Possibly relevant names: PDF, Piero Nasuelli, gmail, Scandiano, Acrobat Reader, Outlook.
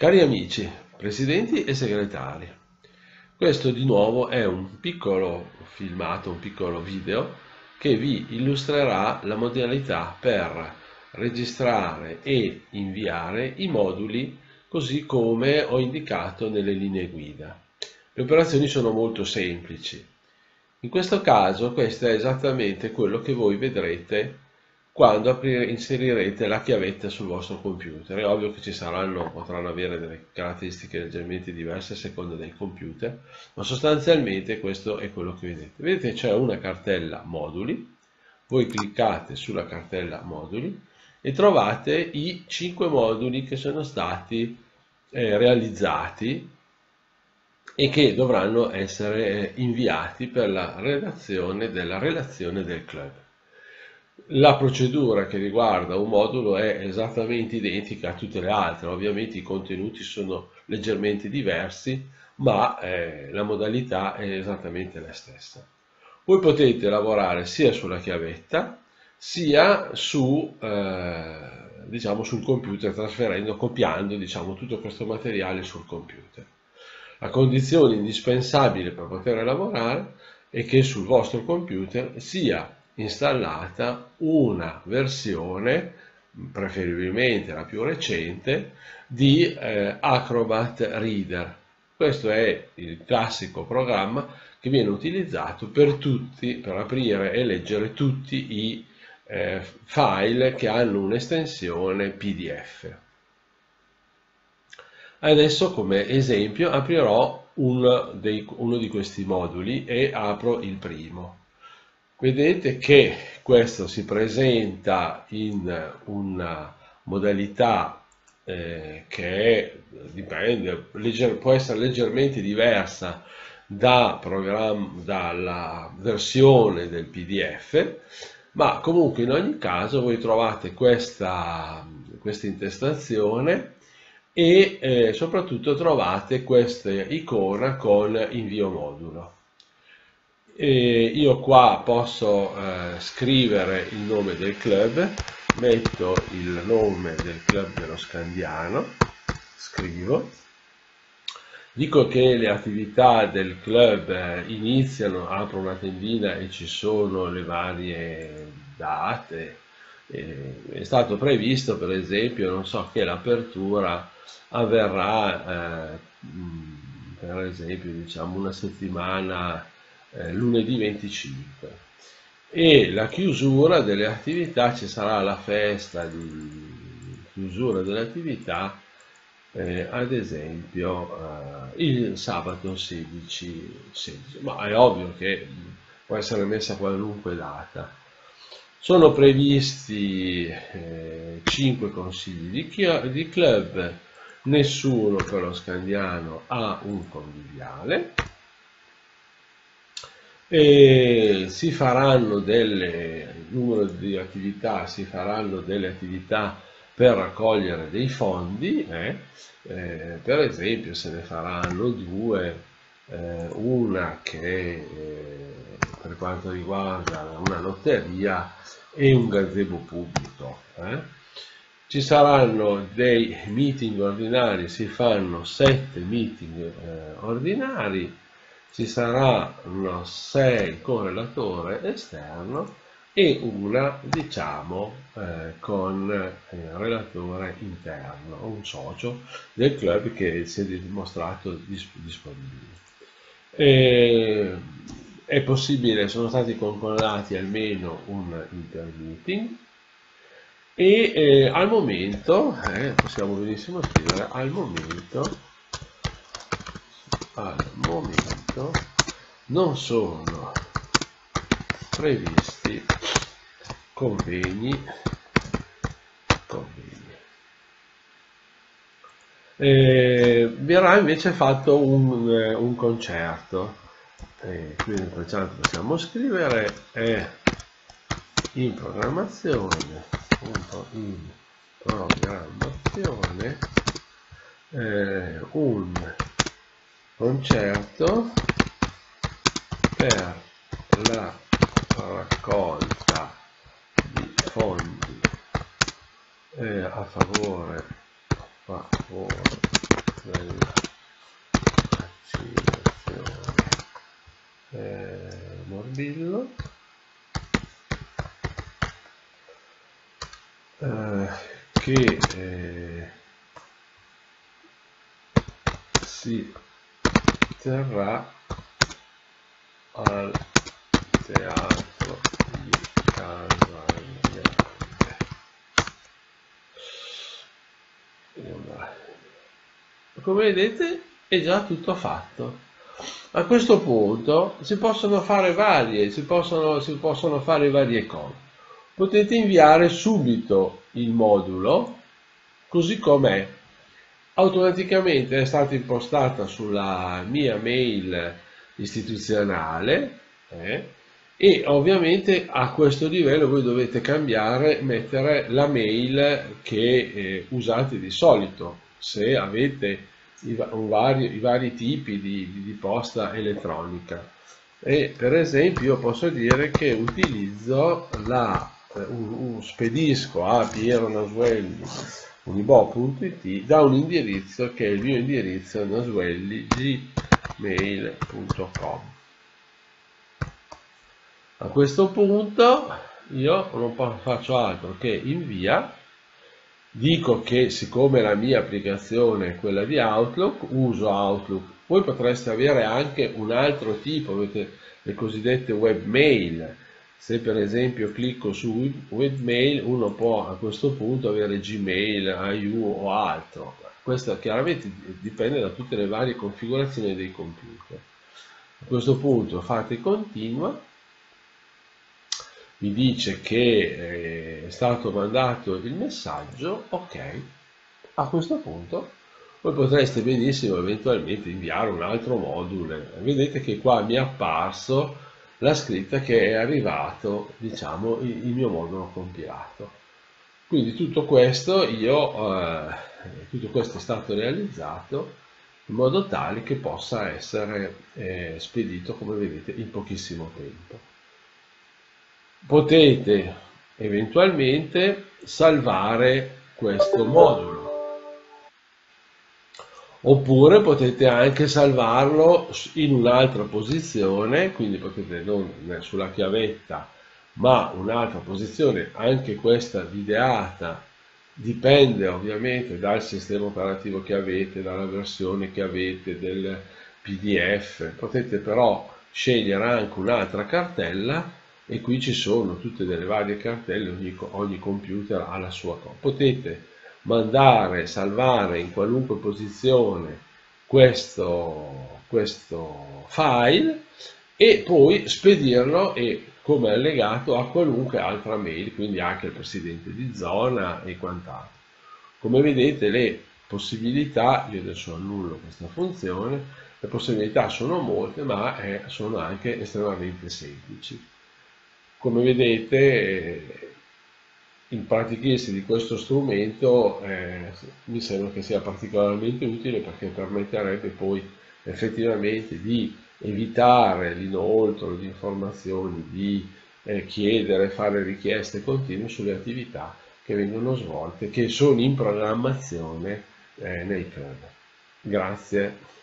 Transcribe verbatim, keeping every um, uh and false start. Cari amici, presidenti e segretari, questo di nuovo è un piccolo filmato, un piccolo video che vi illustrerà la modalità per registrare e inviare i moduli così come ho indicato nelle linee guida. Le operazioni sono molto semplici. In questo caso questo è esattamente quello che voi vedrete quando aprire, inserirete la chiavetta sul vostro computer. È ovvio che ci saranno, potranno avere delle caratteristiche leggermente diverse a seconda del computer, ma sostanzialmente questo è quello che vedete. Vedete c'è una cartella moduli, voi cliccate sulla cartella moduli e trovate i cinque moduli che sono stati eh, realizzati e che dovranno essere inviati per la redazione della relazione del club. La procedura che riguarda un modulo è esattamente identica a tutte le altre, ovviamente i contenuti sono leggermente diversi, ma eh, la modalità è esattamente la stessa. Voi potete lavorare sia sulla chiavetta, sia su, eh, diciamo, sul computer, trasferendo, copiando diciamo, tutto questo materiale sul computer. La condizione indispensabile per poter lavorare è che sul vostro computer sia installata una versione, preferibilmente la più recente, di eh, Acrobat Reader. Questo è il classico programma che viene utilizzato per tutti, per aprire e leggere tutti i eh, file che hanno un'estensione P D F. Adesso come esempio aprirò uno, dei, uno di questi moduli e apro il primo. Vedete che questo si presenta in una modalità eh, che dipende, legger, può essere leggermente diversa da dalla versione del P D F, ma comunque in ogni caso voi trovate questa, questa intestazione e eh, soprattutto trovate questa icona con invio modulo. E io qua posso eh, scrivere il nome del club, metto il nome del club dello Scandiano, scrivo, dico che le attività del club eh, iniziano, apro una tendina e ci sono le varie date, eh, è stato previsto per esempio, non so, che l'apertura avverrà eh, per esempio diciamo una settimana Eh, lunedì venticinque, e la chiusura delle attività, ci sarà la festa di chiusura delle attività eh, ad esempio eh, il sabato sedici, sedici, ma è ovvio che può essere messa qualunque data. Sono previsti eh, cinque consigli di, chi di club, nessuno per lo Scandiano ha un conviviale. E si faranno delle numero di attività, si faranno delle attività per raccogliere dei fondi, eh? Eh, per esempio se ne faranno due, eh, una che eh, per quanto riguarda una lotteria e un gazebo pubblico. Eh? Ci saranno dei meeting ordinari, si fanno sette meeting eh, ordinari. Ci saranno sei con relatore esterno e una, diciamo, eh, con eh, relatore interno, un socio del club che si è dimostrato disp disponibile. E, è possibile, sono stati concordati almeno un intermeeting e eh, al momento, eh, possiamo benissimo scrivere, al momento... al momento non sono previsti convegni, convegni. Eh, verrà invece fatto un, eh, un concerto, eh, quindi possiamo scrivere è in programmazione, appunto in programmazione eh, un concerto per la raccolta di fondi eh, a favore, a favore Outlook. Eh, che eh, si terrà al teatro di Casagrande. Come vedete è già tutto fatto. A questo punto si possono fare varie, si possono, si possono fare varie cose. Potete inviare subito il modulo così com'è, automaticamente è stata impostata sulla mia mail istituzionale eh, e ovviamente a questo livello voi dovete cambiare, mettere la mail che eh, usate di solito se avete i, vari, i vari tipi di, di, di posta elettronica. E per esempio io posso dire che utilizzo la Uh, uh, spedisco a Piero Nasuelli unibo punto it da un indirizzo che è il mio indirizzo nasuelli punto gmail punto com. A questo punto io non faccio altro che invia, dico che siccome la mia applicazione è quella di Outlook, uso Outlook. Voi potreste avere anche un altro tipo, avete le cosiddette webmail. Se per esempio clicco su webmail, uno può a questo punto avere Gmail, I U o altro. Questo chiaramente dipende da tutte le varie configurazioni dei computer. A questo punto fate continua, mi dice che è stato mandato il messaggio, ok. A questo punto voi potreste benissimo eventualmente inviare un altro modulo. Vedete che qua mi è apparso la scritta che è arrivato, diciamo, il mio modulo compilato. Quindi tutto questo io eh, tutto questo è stato realizzato in modo tale che possa essere eh, spedito, come vedete, in pochissimo tempo. Potete eventualmente salvare questo modulo, oppure potete anche salvarlo in un'altra posizione, quindi potete non sulla chiavetta ma un'altra posizione, anche questa videata, dipende ovviamente dal sistema operativo che avete, dalla versione che avete del P D F. Potete però scegliere anche un'altra cartella e qui ci sono tutte delle varie cartelle, ogni, ogni computer ha la sua. Potete mandare, salvare in qualunque posizione questo, questo file e poi spedirlo e come allegato a qualunque altra mail, quindi anche al presidente di zona e quant'altro. Come vedete le possibilità, io adesso annullo questa funzione, le possibilità sono molte ma è, sono anche estremamente semplici. Come vedete il praticarsi di questo strumento eh, mi sembra che sia particolarmente utile, perché permetterebbe poi effettivamente di evitare l'inoltro di informazioni, di eh, chiedere, fare richieste continue sulle attività che vengono svolte, che sono in programmazione eh, nei kernel. Grazie.